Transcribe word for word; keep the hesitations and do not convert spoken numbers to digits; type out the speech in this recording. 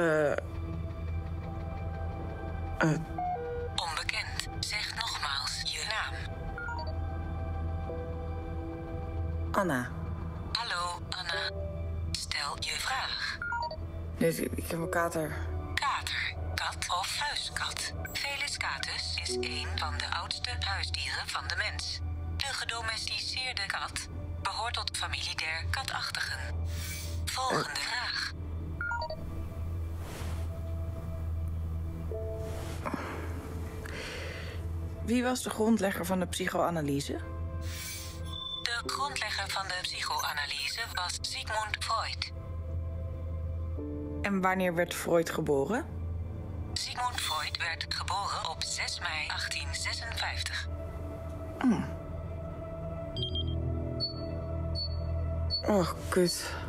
Uh, uh. Onbekend. Zeg nogmaals je naam. Anna. Hallo, Anna. Stel je vraag. Dus ik, ik heb een kater. Kater, kat of huiskat. Felis catus is een van de oudste huisdieren van de mens. De gedomesticeerde kat behoort tot de familie der katachtigen. Volgende uh. vraag. Wie was de grondlegger van de psychoanalyse? De grondlegger van de psychoanalyse was Sigmund Freud. En wanneer werd Freud geboren? Sigmund Freud werd geboren op zes mei achttien zesenvijftig. Mm. Oh, kut.